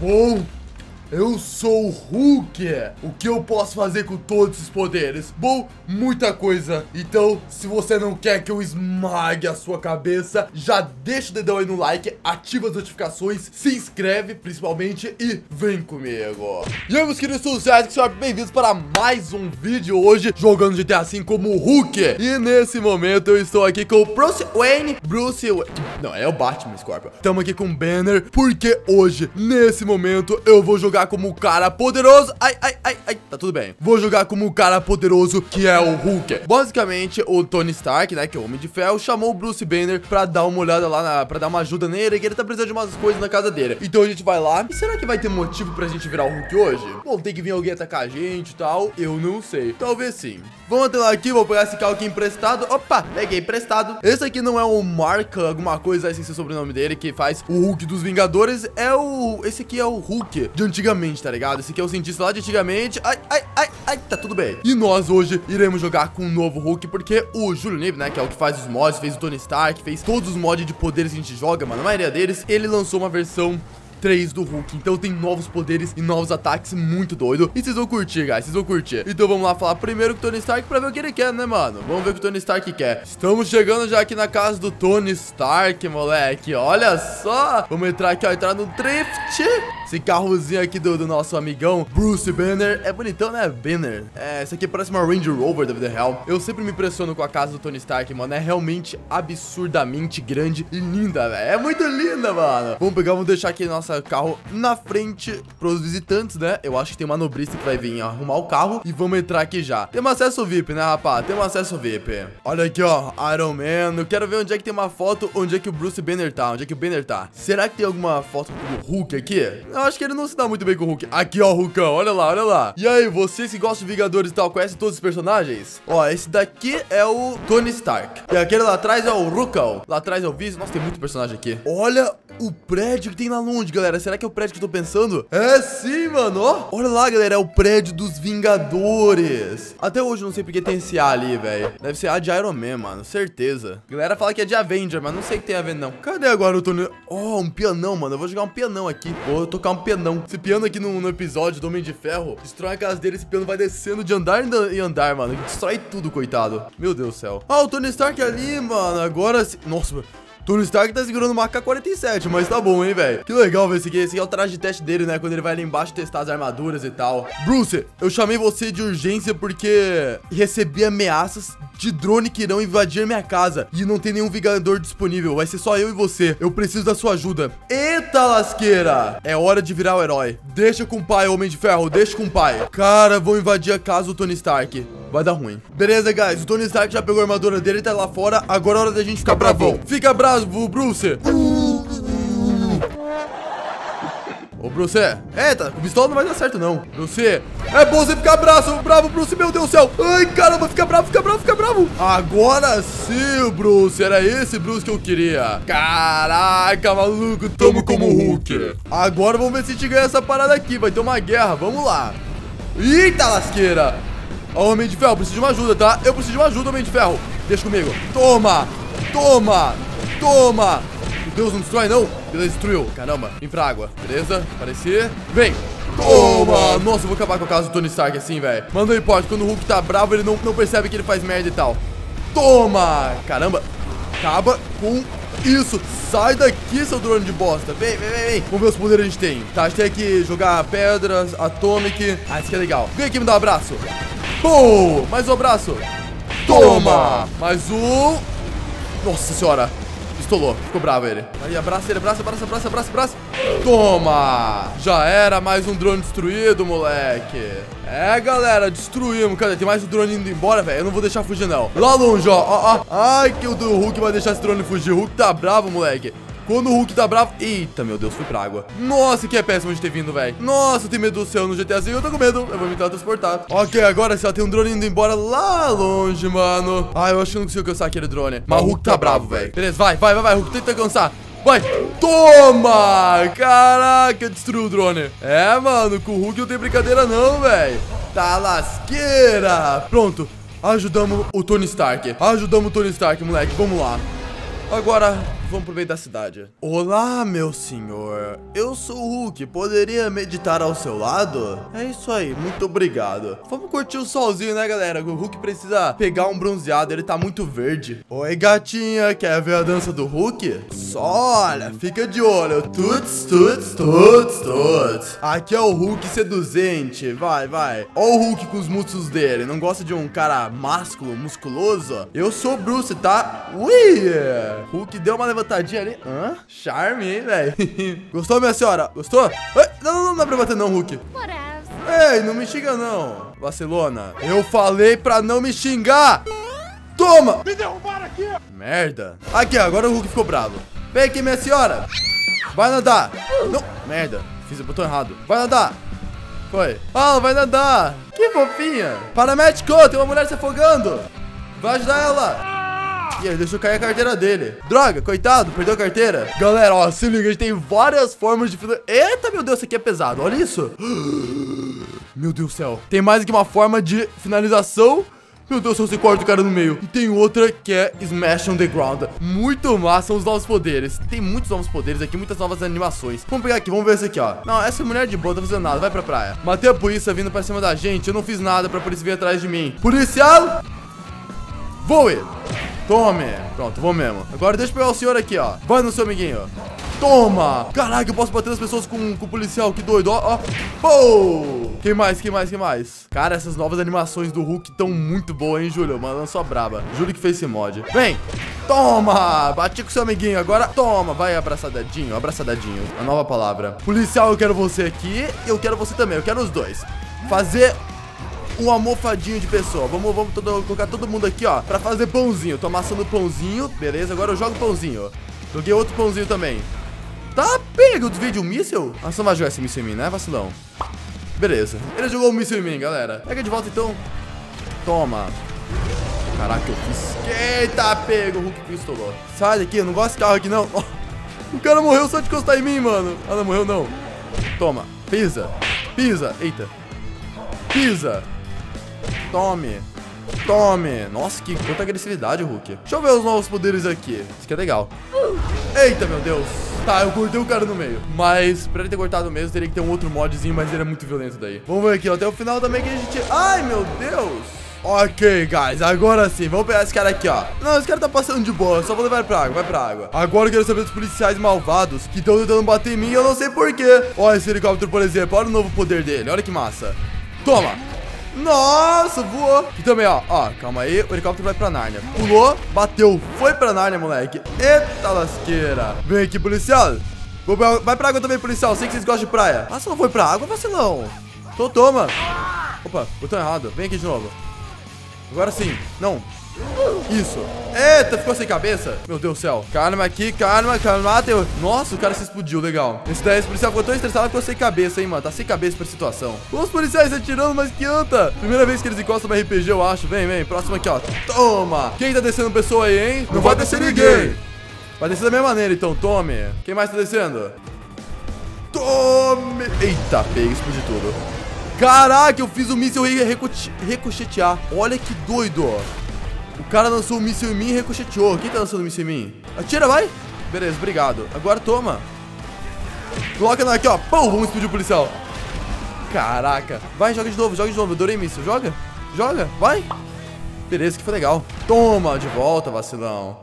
Bom, eu sou o Hulk. O que eu posso fazer com todos os poderes? Bom, muita coisa. Então, se você não quer que eu esmague a sua cabeça, já deixa o dedão aí no like, ativa as notificações, se inscreve principalmente e vem comigo. E aí, meus queridos sociais, que sejam bem-vindos para mais um vídeo hoje, jogando GTA V como Hulk. E nesse momento eu estou aqui com o Bruce Wayne. Não, é o Batman, Scorpio. Estamos aqui com o Banner, porque hoje, nesse momento, eu vou jogar como o cara poderoso. Tá tudo bem. Vou jogar como o cara poderoso, que é o Hulk. Basicamente, o Tony Stark, né, que é o Homem de Ferro, chamou o Bruce Banner pra dar uma olhada lá, pra dar uma ajuda nele, que ele tá precisando de umas coisas na casa dele. Então a gente vai lá. E será que vai ter motivo pra gente virar o Hulk hoje? Bom, tem que vir alguém atacar a gente e tal. Eu não sei. Talvez sim. Vamos até lá aqui, vou pegar esse carro aqui emprestado. Opa, peguei emprestado. Esse aqui não é o Mark, alguma coisa, esse é o sobrenome dele, que faz o Hulk dos Vingadores. É o... esse aqui é o Hulk de antigamente, tá ligado? Esse aqui é o cientista lá de antigamente. Tá tudo bem. E nós hoje iremos jogar com um novo Hulk, porque o Júlio Nib, né, que é o que faz os mods, fez o Tony Stark, fez todos os mods de poderes que a gente joga, mano, a maioria deles, ele lançou uma versão 3 do Hulk, então tem novos poderes e novos ataques muito doido, e vocês vão curtir, guys, vocês vão curtir. Então vamos lá falar primeiro com o Tony Stark pra ver o que ele quer, né, mano? Vamos ver o que o Tony Stark quer. Estamos chegando já aqui na casa do Tony Stark, moleque, olha só. Vamos entrar aqui, ó, entrar no drift. Esse carrozinho aqui do nosso amigão Bruce Banner, é bonitão, né, Banner? É, isso aqui parece uma Range Rover da vida real. Eu sempre me impressiono com a casa do Tony Stark, mano, é realmente absurdamente grande e linda, velho, é muito linda, mano. Vamos pegar, vamos deixar aqui nossa carro na frente pros visitantes, né? Eu acho que tem uma manobrista que vai vir arrumar o carro e vamos entrar aqui já. Temos acesso VIP, né, rapaz? Temos acesso VIP. Olha aqui, ó, Iron Man. Eu quero ver onde é que tem uma foto, onde é que o Bruce Banner tá, onde é que o Banner tá. Será que tem alguma foto do Hulk aqui? Eu acho que ele não se dá muito bem com o Hulk. Aqui, ó, o Hulkão, olha lá, olha lá. E aí, vocês que gostam de Vingadores e tal, conhecem todos os personagens? Ó, esse daqui é o Tony Stark. E aquele lá atrás é o Hulkão. Lá atrás é o Vision. Nossa, tem muito personagem aqui. Olha o prédio que tem lá longe, galera. Será que é o prédio que eu tô pensando? É sim, mano, ó. Olha lá, galera, é o prédio dos Vingadores. Até hoje eu não sei porque tem esse A ali, velho. Deve ser A de Iron Man, mano, certeza. A galera fala que é de Avenger, mas não sei que tem a ver, não. Cadê agora o Tony? Ó, um pianão, mano. Eu vou jogar um pianão aqui. Vou tocar um pianão. Esse piano aqui no episódio do Homem de Ferro destrói a casa dele. Esse piano vai descendo de andar em andar, mano. Destrói tudo, coitado. Meu Deus do céu. Ah, o Tony Stark ali, mano. Agora sim. Nossa, mano. Tony Stark tá segurando uma AK-47, mas tá bom, hein, velho. Que legal ver esse aqui. Esse aqui é o traje de teste dele, né? Quando ele vai ali embaixo testar as armaduras e tal. Bruce, eu chamei você de urgência porque recebi ameaças de drone que irão invadir minha casa. E não tem nenhum Vingador disponível. Vai ser só eu e você. Eu preciso da sua ajuda. Eita, lasqueira. É hora de virar o herói. Deixa com o pai, Homem de Ferro. Deixa com o pai. Cara, vou invadir a casa do Tony Stark. Vai dar ruim. Beleza, guys. O Tony Stark já pegou a armadura dele, tá lá fora. Agora é hora da gente ficar bravão. Fica bravo, Bruce. Ô, Bruce. Eita, com pistola não vai dar certo, não. Bruce. É bom você ficar bravo, Bruce. Meu Deus do céu. Ai, caramba. Fica bravo. Agora sim, Bruce. Era esse Bruce que eu queria. Caraca, maluco. Tamo como Hulk. Agora vamos ver se a gente ganha essa parada aqui. Vai ter uma guerra. Vamos lá. Eita, lasqueira. Ó, Homem de Ferro, preciso de uma ajuda, tá? Eu preciso de uma ajuda, Homem de Ferro. Deixa comigo. Toma. Meu Deus, não destrói, não? Beleza, destruiu. Caramba. Vem pra água. Beleza? Aparecer. Vem. Toma. Nossa, eu vou acabar com a casa do Tony Stark assim, velho. Manda um repórter. Quando o Hulk tá bravo, ele não percebe que ele faz merda e tal. Toma. Caramba. Acaba com... isso, sai daqui, seu drone de bosta. Vem. Vamos ver os poderes que a gente tem. Tá, a gente tem que jogar pedras, atomic. Ah, isso aqui é legal. Vem aqui me dar um abraço. Pô, mais um abraço. Toma. Mais um. Nossa senhora. Pistolou, ficou bravo ele. Aí, abraça ele, abraça. Toma. Já era, mais um drone destruído, moleque. É, galera, destruímos. Cadê? Tem mais um drone indo embora, velho. Eu não vou deixar fugir, não. Lá longe, ó. Ai, que o do Hulk vai deixar esse drone fugir. O Hulk tá bravo, moleque. Quando o Hulk tá bravo... eita, meu Deus, fui pra água. Nossa, que é péssimo de ter vindo, velho. Nossa, eu tenho medo do céu no GTA V. Eu tô com medo. Eu vou me transportar. Ok, agora só tem um drone indo embora lá longe, mano. Ah, eu acho que eu não consigo alcançar aquele drone. Mas o Hulk tá bravo, velho. Beleza, vai, Hulk. Tenta alcançar. Vai. Toma. Caraca, destruiu o drone. É, mano, com o Hulk não tem brincadeira não, velho. Tá lasqueira. Pronto. Ajudamos o Tony Stark. Moleque. Vamos lá. Agora... vão pro meio da cidade. Olá, meu senhor. Eu sou o Hulk. Poderia meditar ao seu lado? É isso aí. Muito obrigado. Vamos curtir o solzinho, né, galera? O Hulk precisa pegar um bronzeado. Ele tá muito verde. Oi, gatinha. Quer ver a dança do Hulk? Só olha. Fica de olho. Tuts, tuts, tuts, tuts. Aqui é o Hulk seduzente. Vai, vai. Olha o Hulk com os músculos dele. Não gosta de um cara másculo, musculoso? Eu sou o Bruce, tá? Ui! Hulk deu uma levantadinha ali. Hã? Charme, hein, velho? Gostou, minha senhora? Gostou? Não, não, não dá pra bater não, Hulk. Ei, não me xinga não, vacilona. Eu falei pra não me xingar. Toma! Me derrubaram aqui! Merda. Aqui, agora o Hulk ficou bravo. Vem aqui, minha senhora. Vai nadar. Não. Merda. Fiz o botão errado. Vai nadar. Foi. Ah, vai nadar. Que fofinha. Paramédico, tem uma mulher se afogando. Vai ajudar ela. E ele deixou cair a carteira dele. Droga, coitado, perdeu a carteira. Galera, ó, se liga, a gente tem várias formas de... Eita, meu Deus, isso aqui é pesado, olha isso. Meu Deus do céu. Tem mais que uma forma de finalização. Meu Deus, você corta o cara no meio. E tem outra que é Smash on the Ground. Muito massa, são os novos poderes. Tem muitos novos poderes aqui, muitas novas animações. Vamos pegar aqui, vamos ver esse aqui, ó. Não, essa mulher de boa, não tá fazendo nada, vai pra praia. Matei a polícia vindo pra cima da gente. Eu não fiz nada pra polícia vir atrás de mim. Policial, voe. Tome. Pronto, vou mesmo. Agora deixa eu pegar o senhor aqui, ó. Vai no seu amiguinho. Toma. Caraca, eu posso bater nas pessoas com o policial. Que doido, ó, ó. Pou. Quem mais, quem mais, quem mais? Cara, essas novas animações do Hulk estão muito boas, hein, Júlio? Mano, só braba. Júlio que fez esse mod. Vem. Toma. Bati com seu amiguinho. Agora, toma. Vai, abraçadadinho, abraçadadinho. A nova palavra. Policial, eu quero você aqui. Eu quero você também. Eu quero os dois. Fazer... um almofadinho de pessoa. Vamos colocar todo mundo aqui, ó, pra fazer pãozinho. Tô amassando pãozinho. Beleza, agora eu jogo pãozinho. Joguei outro pãozinho também. Tá pego, desvio de um míssil. Ah, você não vai jogar esse míssil em mim, né, vacilão? Beleza, ele jogou um míssil em mim, galera. Pega de volta, então. Toma. Caraca, eu fiz. Eita, pego, o Hulk pistolou. Sai daqui, eu não gosto de carro aqui, não. O cara morreu só de encostar em mim, mano. Ah, não morreu, não. Toma, pisa, pisa, eita. Pisa. Tome, tome. Nossa, que quanta agressividade, Hulk. Deixa eu ver os novos poderes aqui. Isso aqui é legal. Eita, meu Deus. Tá, eu cortei o cara no meio. Mas pra ele ter cortado mesmo, teria que ter um outro modzinho. Mas ele é muito violento daí. Vamos ver aqui, ó, até o final também que a gente... Ai, meu Deus. Ok, guys, agora sim. Vamos pegar esse cara aqui, ó. Não, esse cara tá passando de boa. Eu só vou levar pra água, vai pra água. Agora eu quero saber dos policiais malvados que estão tentando bater em mim, eu não sei porquê. Ó, esse helicóptero, por exemplo, olha o novo poder dele. Olha que massa. Toma. Nossa, voou. E também, ó, ó, calma aí, o helicóptero vai pra Nárnia. Pulou, bateu, foi pra Nárnia, moleque. Eita lasqueira. Vem aqui, policial. Vai pra água também, policial, sei que vocês gostam de praia. Ah, só foi pra água, vacilão. Então toma. Opa, botão errado, vem aqui de novo. Agora sim, não. Isso. Eita, ficou sem cabeça. Meu Deus do céu. Calma aqui, calma, calma. Nossa, o cara se explodiu, legal. Esse daí, esse policial ficou tão estressado que ficou sem cabeça, hein, mano. Tá sem cabeça pra situação. Os policiais atirando, mas que anta. Primeira vez que eles encostam no RPG, eu acho. Vem, vem, próximo aqui, ó. Toma. Quem tá descendo pessoa aí, hein? Não vai descer ninguém. Vai descer da mesma maneira, então, tome. Quem mais tá descendo? Tome. Eita, pega, explodiu tudo. Caraca, eu fiz o míssil ricochetear. Olha que doido, ó. O cara lançou um míssil em mim e ricocheteou. Quem tá lançando um míssil em mim? Atira, vai. Beleza, obrigado. Agora toma. Coloca aqui, ó. Pum, vamos explodir o policial. Caraca. Vai, joga de novo, joga de novo. Adorei míssil. Joga, joga, vai. Beleza, que foi legal. Toma, de volta, vacilão.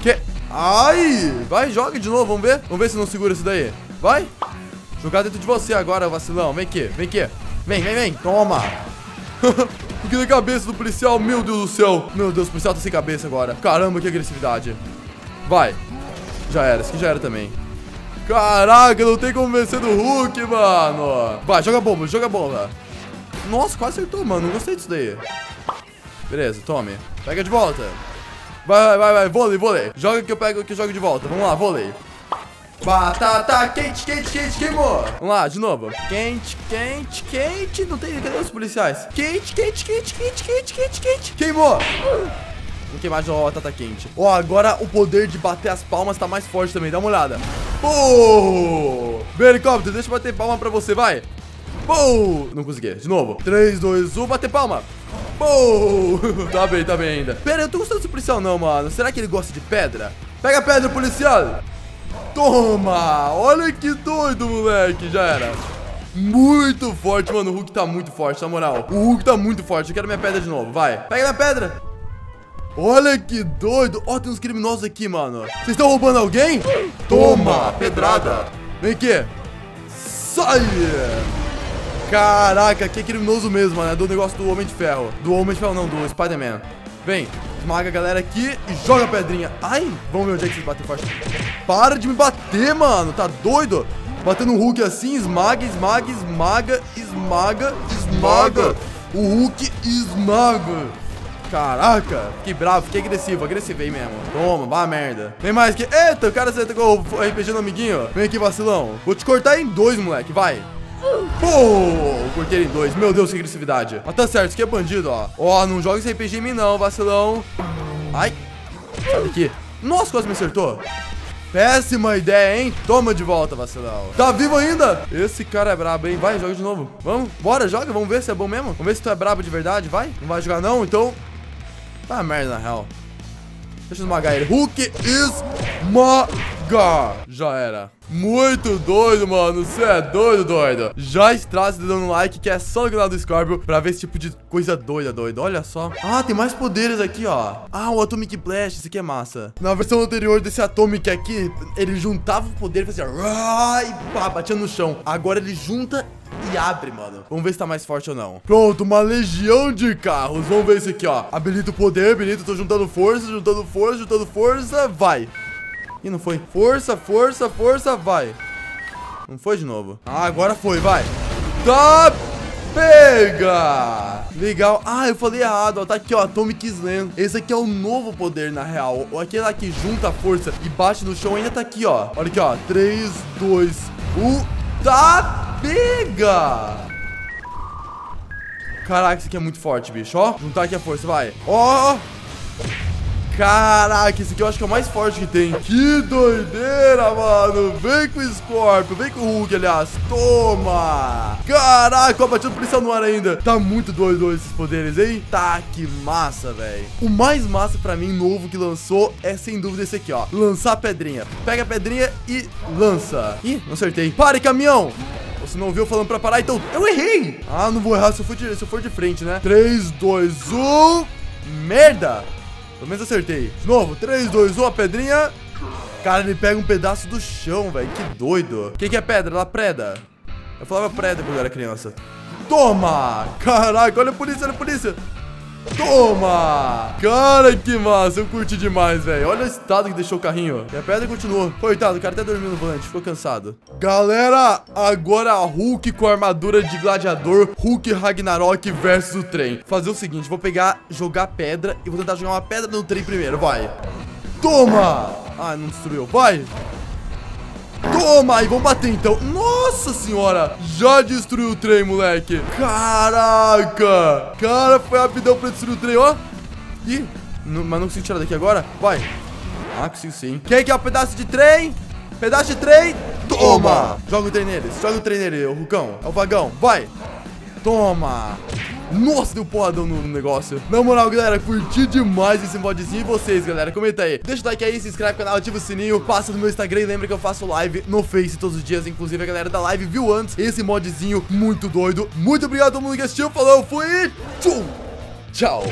Que? Ai. Vai, joga de novo, vamos ver. Vamos ver se não segura isso daí. Vai. Jogar dentro de você agora, vacilão. Vem aqui, vem aqui. Vem, vem, vem. Toma. Fiquei na cabeça do policial, meu Deus do céu. Meu Deus, o policial tá sem cabeça agora. Caramba, que agressividade. Vai. Já era, isso aqui já era também. Caraca, não tem como vencer do Hulk, mano. Vai, joga bomba, joga bomba. Nossa, quase acertou, mano, não gostei disso daí. Beleza, tome. Pega de volta. Vai, vai, vai, vôlei, vôlei. Joga que eu pego, que eu jogo de volta, vamos lá, vôlei. Batata quente, quente, quente, queimou. Vamos lá, de novo. Quente, quente, quente. Não tem, cadê os policiais? Quente, quente, quente, quente, quente, quente, quente. Queimou. Não queimar de novo a batata quente. Ó, agora o poder de bater as palmas tá mais forte também, dá uma olhada. Pô! Helicóptero, deixa eu bater palma pra você, vai. Pô! Não consegui, de novo. 3, 2, 1, bater palma. Pô! Tá bem ainda. Pera, eu tô gostando desse policial não, mano. Será que ele gosta de pedra? Pega a pedra, policial. Toma! Olha que doido, moleque. Já era. Muito forte, mano. O Hulk tá muito forte, na moral. O Hulk tá muito forte. Eu quero minha pedra de novo. Vai. Pega minha pedra. Olha que doido. Ó, tem uns criminosos aqui, mano. Vocês estão roubando alguém? Toma, pedrada. Vem aqui. Sai. Caraca, que criminoso mesmo, né? Do negócio do Homem de Ferro. Do Homem de Ferro, não. Do Spider-Man. Vem. Esmaga a galera aqui e joga a pedrinha. Ai, vamos ver onde é que vocês batem forte. Para de me bater, mano. Tá doido? Batendo o Hulk assim, esmaga, esmaga, esmaga, esmaga, esmaga. O Hulk esmaga. Caraca. Fiquei bravo, fiquei agressivo. Agressivo aí mesmo. Toma, vá merda. Vem mais que... Eita, o cara acertou o RPG no amiguinho. Vem aqui, vacilão. Vou te cortar em dois, moleque. Vai. Pô, cortei em dois. Meu Deus, que agressividade. Mas tá certo, isso aqui é bandido, ó. Ó, não joga esse RPG em mim não, vacilão. Ai, sai daqui. Nossa, quase me acertou. Péssima ideia, hein? Toma de volta, vacilão. Tá vivo ainda? Esse cara é brabo, hein? Vai, joga de novo. Vamos, bora, joga, vamos ver se é bom mesmo. Vamos ver se tu é brabo de verdade, vai. Não vai jogar não, então. Tá merda, na real. Deixa eu esmagar ele. Hulk esmaga. Já era. Muito doido, mano. Você é doido, doido. Já estraga dando um like, que é só no canal do Scorpio pra ver esse tipo de coisa doida, doido. Olha só. Ah, tem mais poderes aqui, ó. Ah, o Atomic Blast. Isso aqui é massa. Na versão anterior desse Atomic aqui, ele juntava o poder e fazia... E pá, batia no chão. Agora ele junta e abre, mano. Vamos ver se tá mais forte ou não. Pronto, uma legião de carros. Vamos ver isso aqui, ó. Habilita o poder, habilita. Tô juntando força, juntando força, juntando força. Vai. Ih, não foi. Força, força, força, vai. Não foi de novo. Ah, agora foi, vai. Tá, pega. Legal. Ah, eu falei errado, ó. Tá aqui, ó, Atomic Slam. Esse aqui é o novo poder, na real. Aquele lá que junta a força e bate no chão ainda tá aqui, ó. Olha aqui, ó. 3, 2, 1. Tá, pega. Caraca, isso aqui é muito forte, bicho, ó. Juntar aqui a força, vai. Ó. Caraca, esse aqui eu acho que é o mais forte que tem. Que doideira, mano. Vem com o Scorpio, vem com o Hulk, aliás. Toma. Caraca, ó, batendo policial no ar ainda. Tá muito doido esses poderes, hein? Tá, que massa, velho. O mais massa pra mim, novo que lançou, é sem dúvida esse aqui, ó. Lançar a pedrinha. Pega a pedrinha e lança. Ih, não acertei. Pare, caminhão. Você não ouviu falando pra parar, então eu errei. Ah, não vou errar se eu for de frente, né? 3, 2, 1. Merda. Pelo menos acertei. De novo, 3, 2, 1, a pedrinha. Cara, ele pega um pedaço do chão, velho. Que doido. O que é pedra? Ela preda. Eu falava preda quando eu era criança. Toma! Caraca, olha a polícia, olha a polícia. Toma! Cara, que massa. Eu curti demais, velho. Olha o estado que deixou o carrinho. E a pedra continuou. Coitado, o cara até dormiu no volante. Ficou cansado. Galera, agora Hulk com a armadura de gladiador. Hulk Ragnarok versus o trem. Fazer o seguinte, vou pegar, jogar pedra e vou tentar jogar uma pedra no trem primeiro. Vai. Toma! Ah, não destruiu. Vai. Toma, e vamos bater então. Nossa senhora, já destruiu o trem, moleque. Caraca. Cara, foi rapidão pra destruir o trem, ó. Ih, não, mas não consigo tirar daqui agora. Vai. Ah, consigo sim. Quem quer um pedaço de trem? Pedaço de trem. Toma. Joga o trem neles, joga o trem nele, o Rucão. É o vagão, vai. Toma. Nossa, deu porradão no negócio. Na moral, galera, curti demais esse modzinho. E vocês, galera, comenta aí. Deixa o like aí, se inscreve no canal, ativa o sininho. Passa no meu Instagram e lembra que eu faço live no Face todos os dias. Inclusive, a galera da live viu antes esse modzinho muito doido. Muito obrigado a todo mundo que assistiu. Falou, fui. Tchau.